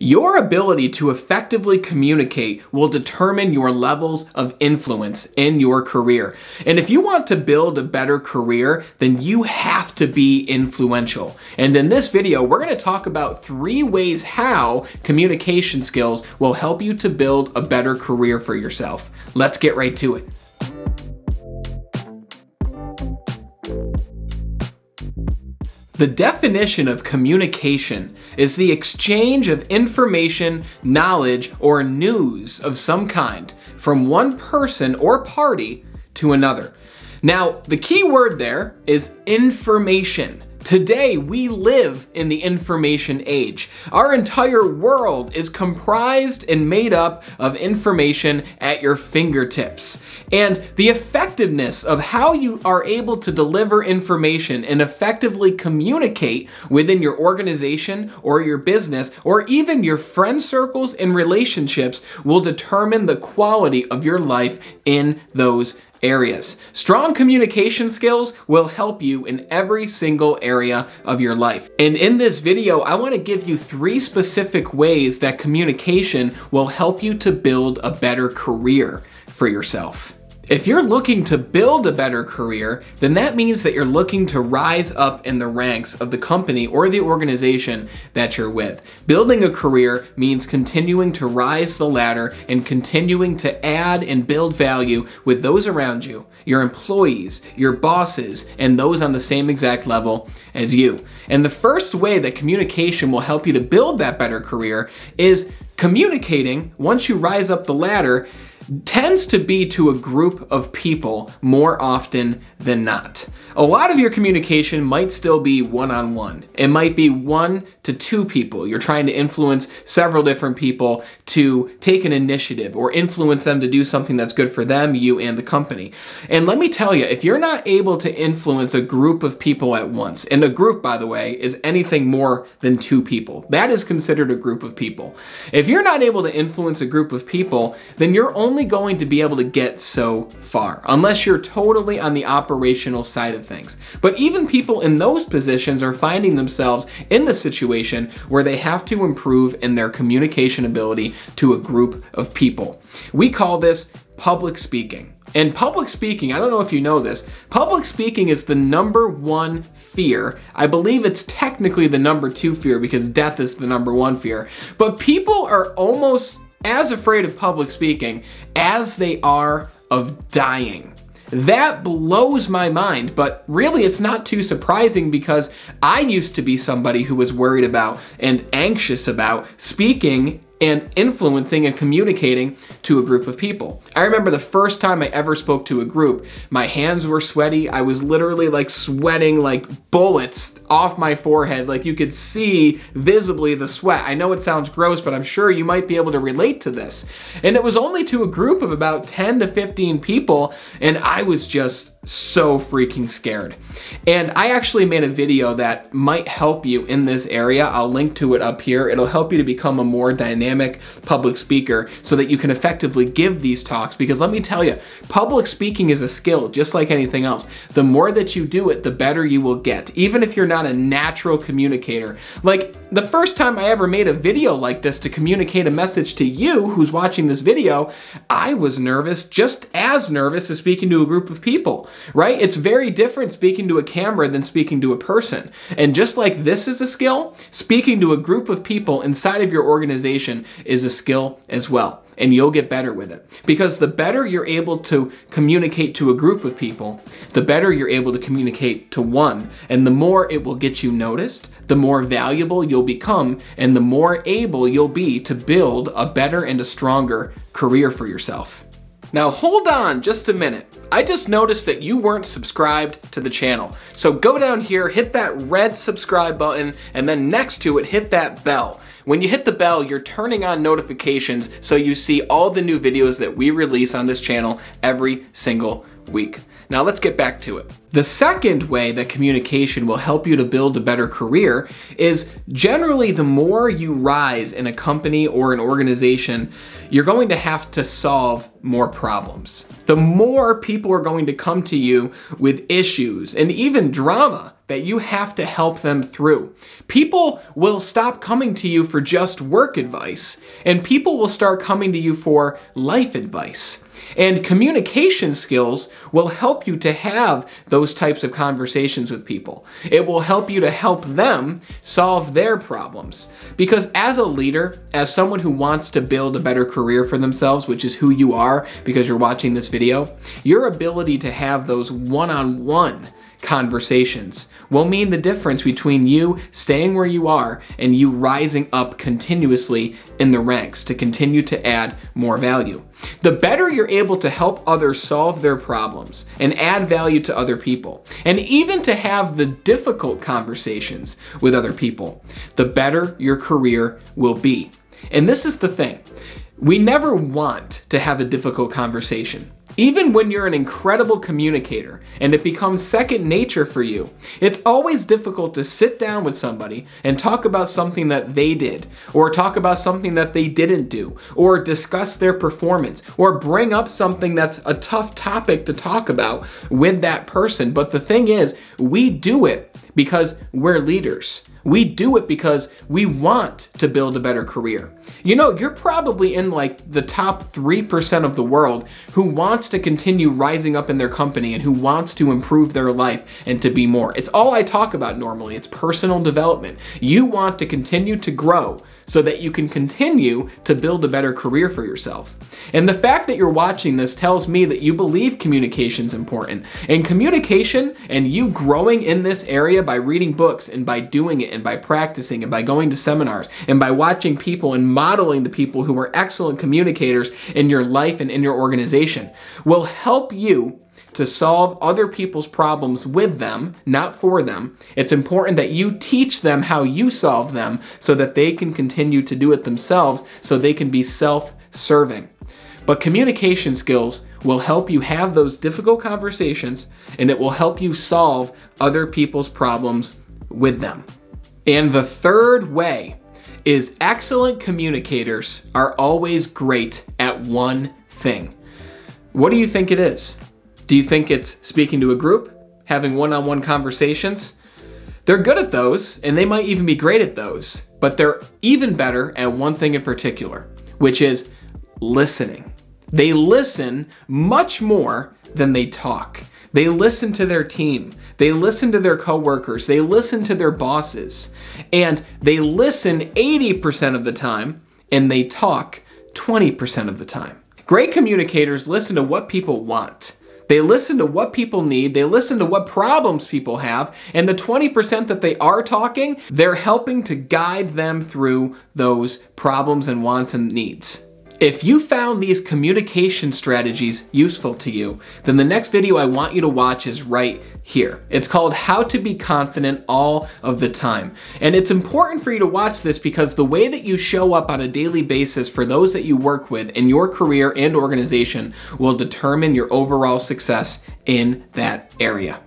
Your ability to effectively communicate will determine your levels of influence in your career. And if you want to build a better career, then you have to be influential. And in this video, we're going to talk about 3 ways how communication skills will help you to build a better career for yourself. Let's get right to it. The definition of communication is the exchange of information, knowledge, or news of some kind from one person or party to another. Now, the key word there is information. Today, we live in the information age. Our entire world is comprised and made up of information at your fingertips. And the effectiveness of how you are able to deliver information and effectively communicate within your organization or your business or even your friend circles and relationships will determine the quality of your life in those areas. Strong communication skills will help you in every single area of your life. And in this video, I want to give you 3 specific ways that communication will help you to build a better career for yourself. If you're looking to build a better career, then that means that you're looking to rise up in the ranks of the company or the organization that you're with. Building a career means continuing to rise the ladder and continuing to add and build value with those around you, your employees, your bosses, and those on the same exact level as you. And the first way that communication will help you to build that better career is communicating, once you rise up the ladder, tends to be to a group of people more often than not. A lot of your communication might still be one-on-one. It might be 1 to 2 people. You're trying to influence several different people to take an initiative or influence them to do something that's good for them, you, and the company. And let me tell you, if you're not able to influence a group of people at once, and a group, by the way, is anything more than 2 people. That is considered a group of people. If you're not able to influence a group of people, then you're only going to be able to get so far, unless you're totally on the operational side of things. But even people in those positions are finding themselves in the situation where they have to improve in their communication ability to a group of people. We call this public speaking. And public speaking, I don't know if you know this, public speaking is the #1 fear. I believe it's technically the #2 fear because death is the #1 fear. But people are almost as afraid of public speaking as they are of dying. That blows my mind, but really it's not too surprising because I used to be somebody who was worried about and anxious about speaking and influencing and communicating to a group of people. I remember the first time I ever spoke to a group, my hands were sweaty. I was literally like sweating like bullets off my forehead. Like you could see visibly the sweat. I know it sounds gross, but I'm sure you might be able to relate to this. And it was only to a group of about 10 to 15 people, and I was just so freaking scared. And I actually made a video that might help you in this area. I'll link to it up here. It'll help you to become a more dynamic public speaker so that you can effectively give these talks, because let me tell you, public speaking is a skill just like anything else. The more that you do it, the better you will get, even if you're not a natural communicator. Like the first time I ever made a video like this to communicate a message to you who's watching this video, I was nervous, just as nervous as speaking to a group of people. Right? It's very different speaking to a camera than speaking to a person. And just like this is a skill, speaking to a group of people inside of your organization is a skill as well. And you'll get better with it. Because the better you're able to communicate to a group of people, the better you're able to communicate to one. And the more it will get you noticed, the more valuable you'll become, and the more able you'll be to build a better and a stronger career for yourself. Now hold on just a minute. I just noticed that you weren't subscribed to the channel. So go down here, hit that red subscribe button, and then next to it, hit that bell. When you hit the bell, you're turning on notifications so you see all the new videos that we release on this channel every single week. Now let's get back to it. The second way that communication will help you to build a better career is generally the more you rise in a company or an organization, you're going to have to solve more problems. The more people are going to come to you with issues and even drama that you have to help them through. People will stop coming to you for just work advice, and people will start coming to you for life advice. And communication skills will help you to have those types of conversations with people. It will help you to help them solve their problems. Because as a leader, as someone who wants to build a better career for themselves, which is who you are because you're watching this video, your ability to have those one-on-one conversations will mean the difference between you staying where you are and you rising up continuously in the ranks to continue to add more value. The better you're able to help others solve their problems and add value to other people, and even to have the difficult conversations with other people, the better your career will be. And this is the thing. We never want to have a difficult conversation. Even when you're an incredible communicator and it becomes second nature for you, it's always difficult to sit down with somebody and talk about something that they did, or talk about something that they didn't do, or discuss their performance, or bring up something that's a tough topic to talk about with that person. But the thing is, we do it because we're leaders. We do it because we want to build a better career. You know, you're probably in like the top 3% of the world who wants to continue rising up in their company and who wants to improve their life and to be more. It's all I talk about normally. It's personal development. You want to continue to grow so that you can continue to build a better career for yourself. And the fact that you're watching this tells me that you believe communication's important. And communication and you growing in this area by reading books and by doing it and by practicing and by going to seminars and by watching people and modeling the people who are excellent communicators in your life and in your organization will help you to solve other people's problems with them, not for them. It's important that you teach them how you solve them so that they can continue to do it themselves, so they can be self-serving. But communication skills will help you have those difficult conversations, and it will help you solve other people's problems with them. And the third way is excellent communicators are always great at one thing. What do you think it is? Do you think it's speaking to a group, having one-on-one conversations? They're good at those, and they might even be great at those, but they're even better at one thing in particular, which is listening. They listen much more than they talk. They listen to their team. They listen to their coworkers. They listen to their bosses. And they listen 80% of the time, and they talk 20% of the time. Great communicators listen to what people want. They listen to what people need. They listen to what problems people have. And the 20% that they are talking, they're helping to guide them through those problems and wants and needs. If you found these communication strategies useful to you, then the next video I want you to watch is right here. It's called How to Be Confident All of the Time. And it's important for you to watch this because the way that you show up on a daily basis for those that you work with in your career and organization will determine your overall success in that area.